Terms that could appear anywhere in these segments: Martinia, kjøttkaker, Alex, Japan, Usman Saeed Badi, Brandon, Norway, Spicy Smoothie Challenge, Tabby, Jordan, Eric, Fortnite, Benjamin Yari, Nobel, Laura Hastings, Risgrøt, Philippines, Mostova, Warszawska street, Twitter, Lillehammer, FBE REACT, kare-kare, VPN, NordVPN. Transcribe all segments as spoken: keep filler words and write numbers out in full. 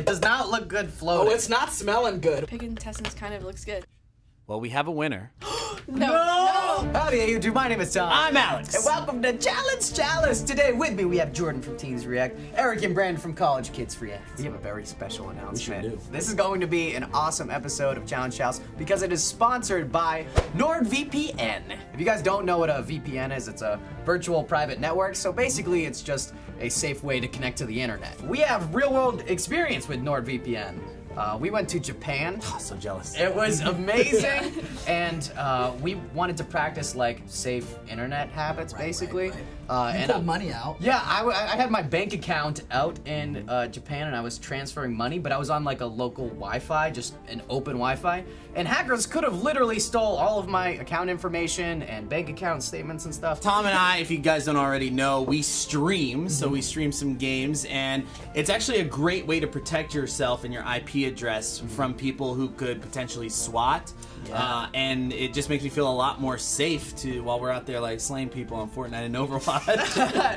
It does not look good floating. Oh, it's not smelling good. Pig intestines kind of looks good. Well, we have a winner. No, no! No! How do you do? My name is Tom. I'm Alex. And welcome to Challenge Chalice. Today with me we have Jordan from Teens React, Eric and Brandon from College Kids React. We have a very special announcement. We sure do. This is going to be an awesome episode of Challenge Chalice because it is sponsored by NordVPN. If you guys don't know what a V P N is, it's a virtual private network. So basically it's just a safe way to connect to the internet. We have real world experience with NordVPN. Uh, we went to Japan. Oh, so jealous. It was amazing. And uh, we wanted to practice like safe internet habits, right, basically. Right, right. Uh, you and pulled I, money out. Yeah, I, I had my bank account out in uh, Japan and I was transferring money, but I was on like a local Wi-Fi, just an open Wi-Fi. And hackers could have literally stole all of my account information and bank account statements and stuff. Tom and I, if you guys don't already know, we stream. Mm-hmm. So we stream some games and it's actually a great way to protect yourself and your I P address from people who could potentially SWAT. Yeah. Uh, and it just makes me feel a lot more safe to while we're out there like slaying people on Fortnite and Overwatch.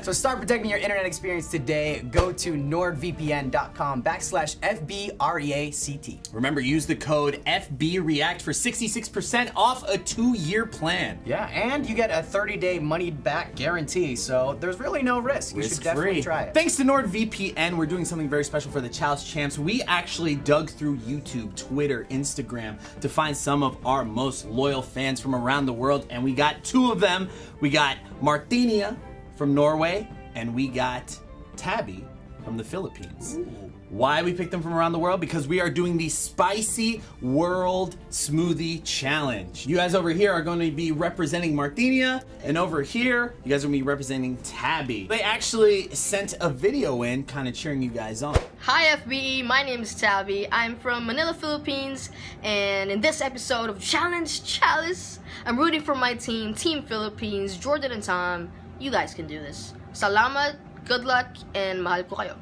So start protecting your internet experience today. Go to nordvpn.com backslash FBREACT. Remember, use the code FBREACT for sixty-six percent off a two-year plan. Yeah, and you get a thirty-day money-back guarantee, so there's really no risk. Risk you should definitely free. Try it. Thanks to NordVPN, we're doing something very special for the Chalice Champs. We actually dug through YouTube, Twitter, Instagram to find some of our most loyal fans from around the world, and we got two of them. We got Martinia from Norway, and we got Tabby from the Philippines. Ooh. Why we picked them from around the world? Because we are doing the Spicy World Smoothie Challenge. You guys over here are going to be representing Martinia, and over here, you guys are going to be representing Tabby. They actually sent a video in kind of cheering you guys on. Hi F B E, my name is Tabby. I'm from Manila, Philippines, and in this episode of Challenge Chalice, I'm rooting for my team, Team Philippines, Jordan and Tom. You guys can do this. Salamat, good luck, and mahal ko kayo.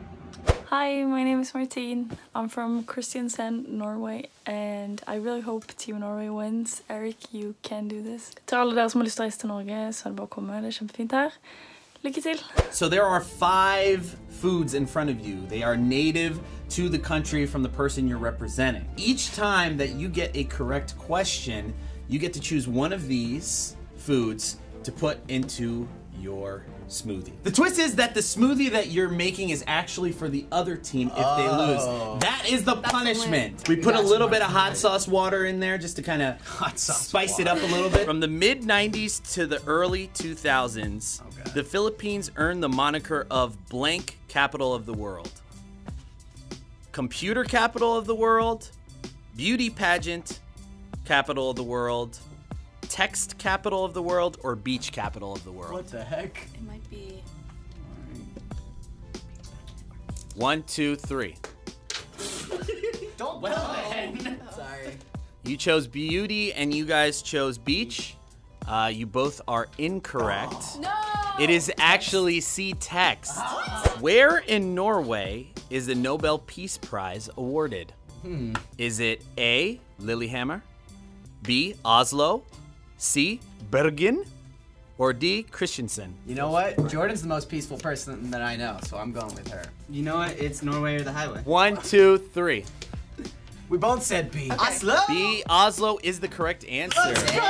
Hi, my name is Martine. I'm from Kristiansand, Norway, and I really hope Team Norway wins. Eric, you can do this. Til alle dere som har lyst til å reise til Norge, så er det bare å komme. Det er kjempefint her. Lykke til. So there are five foods in front of you. They are native to the country from the person you're representing. Each time that you get a correct question, you get to choose one of these foods to put into your smoothie. The twist is that the smoothie that you're making is actually for the other team if oh. they lose. That is the That's punishment. We put That's a little bit of hot sauce water in there just to kind of hot sauce spice water. It up a little bit. From the mid nineties to the early two thousands, okay. the Philippines earned the moniker of blank capital of the world, computer capital of the world, beauty pageant capital of the world, text capital of the world, or beach capital of the world. What the heck? It might be... One, two, three. Don't well, no. Sorry. You chose beauty and you guys chose beach. Uh, you both are incorrect. Oh. No! It is actually C, text. Oh. Where in Norway is the Nobel Peace Prize awarded? Hmm. Is it A, Lillehammer, B, Oslo, C, Bergen, or D, Kristiansand? You know what? Jordan's the most peaceful person that I know, so I'm going with her. You know what? It's Norway or the highway. One, two, three. We both said B. Okay. Oslo? B, Oslo is the correct answer. Let's go!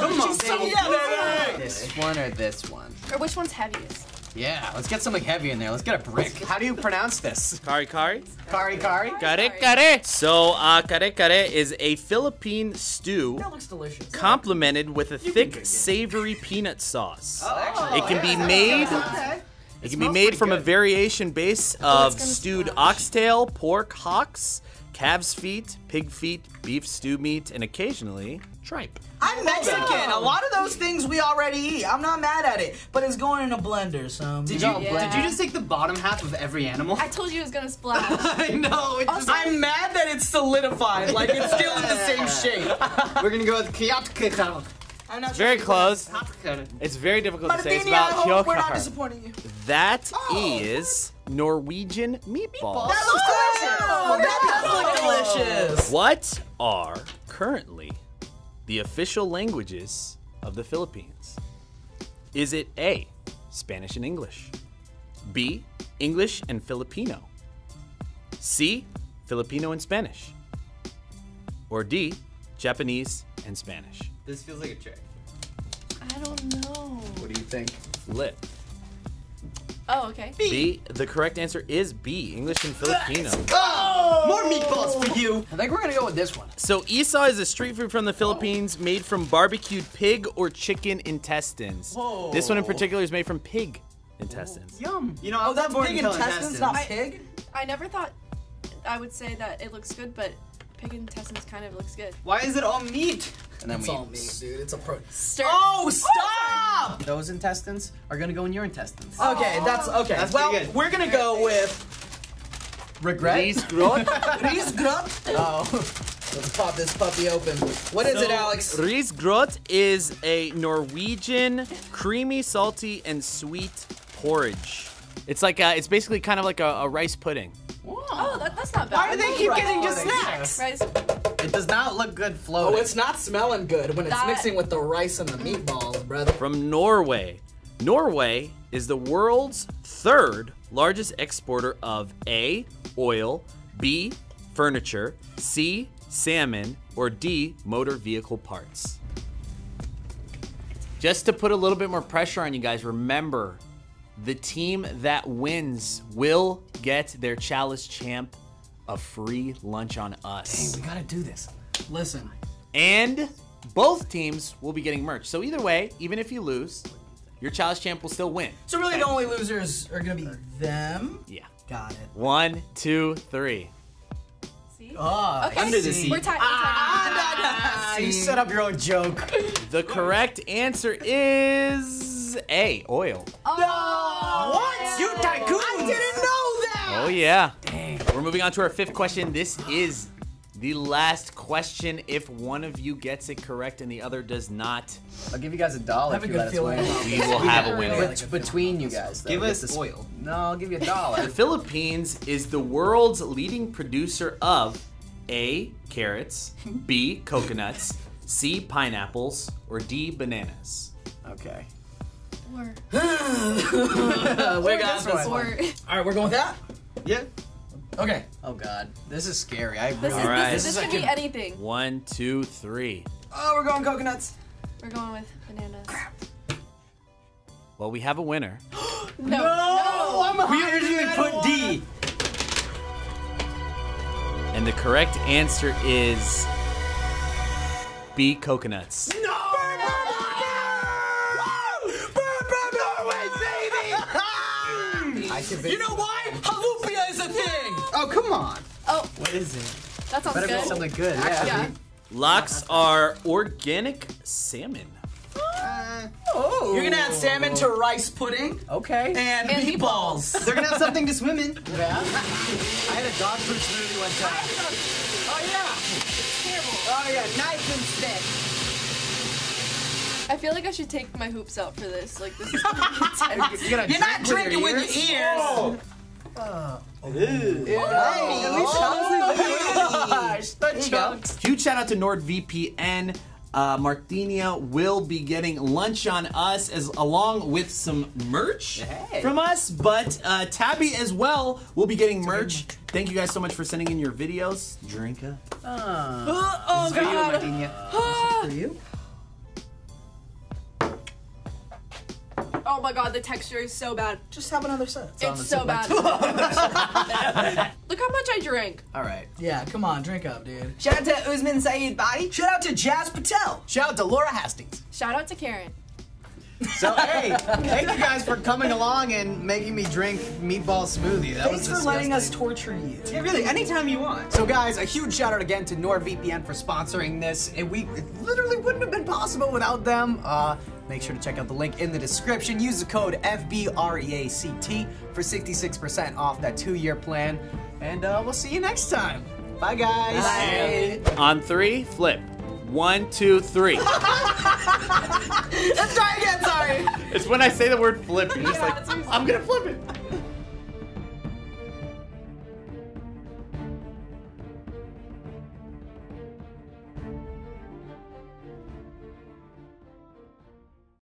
Come on, baby. This one or this one? Or which one's heaviest? Yeah, let's get something heavy in there. Let's get a brick. How do you pronounce this? Kare-kare? Kare-kare? Kare-kare. So, uh, kare-kare is a Philippine stew that looks delicious. Complemented with a you thick, savory peanut sauce. Oh, actually, it can yeah, be made okay. It, it can be made from good. a variation base of oh, stewed smash. oxtail, pork hocks, calves feet, pig feet, beef stew meat, and occasionally tripe. I'm Mexican. A lot of those things we already eat. I'm not mad at it, but it's going in a blender. So did you? Yeah. Did you just take the bottom half of every animal? I told you it was gonna splash. I know. It's also, just, I'm mad that it's solidified. Like it's still in the same shape. We're gonna go with kjøttkaker. I'm not it's sure very close. It's very difficult but to say. It's about kjøttkaker. We're not disappointing you. That oh. is Norwegian meatballs. That looks delicious. Oh, that does look delicious. What are currently the official languages of the Philippines? Is it A, Spanish and English, B, English and Filipino, C, Filipino and Spanish? Or D, Japanese and Spanish? This feels like a trick. I don't know. What do you think? Lip. Oh, okay. B. B. The correct answer is B, English and Filipino. Oh! More meatballs for you. I think we're gonna go with this one. So Isaw is a street food from the Philippines oh. made from barbecued pig or chicken intestines. Whoa. This one in particular is made from pig intestines. Whoa. Yum. You know, oh, that's pig intestines, intestines, not pig? I, I never thought I would say that it looks good, but pig intestines kind of looks good. Why is it all meat? And then it's we all meat, dude. It's a pro. Stir. Oh, stop! Oh, those intestines are gonna go in your intestines. Okay, oh. that's okay. That's well, good. We're gonna go with regret. Risgrøt. Risgrøt. Oh, let's pop this puppy open. What is so, it, Alex? Risgrøt is a Norwegian creamy, salty, and sweet porridge. It's like a, it's basically kind of like a, a rice pudding. Whoa. Oh, that, that's not bad. Why do they keep getting just snacks? Rice. It does not look good floating. Oh, it's not smelling good when it's that... mixing with the rice and the meatballs, brother. From Norway. Norway is the world's third largest exporter of A, oil, B, furniture, C, salmon, or D, motor vehicle parts. Just to put a little bit more pressure on you guys, remember, the team that wins will get their Chalice champ a free lunch on us. Dang, we gotta do this. Listen. And both teams will be getting merch. So either way, even if you lose, your Chalice champ will still win. So really the only losers are gonna be them? Yeah. Got it. One, two, three. See? Oh, okay. Under the seat. We're tied. Ah, you set up your own joke. The correct answer is A, oil. Oh, no! What? Yeah. You tycoon! I didn't know that! Oh, yeah. Dang. We're moving on to our fifth question. This is the last question. If one of you gets it correct and the other does not, I'll give you guys a dollar if you let us win. We will have a winner. It's between you guys, though. Give us the oil. No, I'll give you a dollar. The Philippines is the world's leading producer of A, carrots, B, coconuts, C, pineapples, or D, bananas. Okay. Or. We got this one. All right, we're going with that? Yeah. Okay. Oh god, this is scary. I this, is, right. this, this, this could be anything. One, two, three. Oh, we're going coconuts. We're going with bananas. Crap. Well, we have a winner. no, no, no. I'm we originally put one. D. And the correct answer is B, coconuts. No. You know why? Halupia is a thing! Oh, come on. Oh. What is it? That sounds better good. Better be something good, actually, yeah. yeah. Lox are organic salmon. Uh, oh. You're gonna add salmon to rice pudding. Okay. And, and meatballs. meatballs. They're gonna have something to swim in. Yeah. I had a dog food smoothie one time. Oh, yeah. It's terrible. Oh, yeah. Knife and stick. I feel like I should take my hoops out for this. Like, this is gonna be intense. You're, You're not drinking with your ears. With your ears. Oh. Uh, oh. Ew. Ew. Oh. Oh. Huge shout out to NordVPN. Uh, Martinia will be getting lunch on us, as along with some merch hey. from us. But uh, Tabby as well will be getting merch. Thank you guys so much for sending in your videos. Drink up. Uh, oh, oh this is God. For you, Martinia. Uh. This is for you. Oh my god, the texture is so bad. Just have another set. It's, it's so bad. Look how much I drank. All right. Yeah, come on, drink up, dude. Shout out to Usman Saeed Badi. Shout out to Jazz Patel. Shout out to Laura Hastings. Shout out to Karen. So, hey, thank you guys for coming along and making me drink meatball smoothie. That Thanks was disgusting. for letting us torture you. Yeah, really, anytime you want. So, guys, a huge shout out again to NordVPN for sponsoring this. It, we, it literally wouldn't have been possible without them. Uh, make sure to check out the link in the description. Use the code F B R E A C T for sixty-six percent off that two-year plan. And uh, we'll see you next time. Bye, guys. Bye. Bye. On three, flip. One, two, three. Let's try again, sorry. It's when I say the word flip, you're just yeah, like, I'm gonna flip it.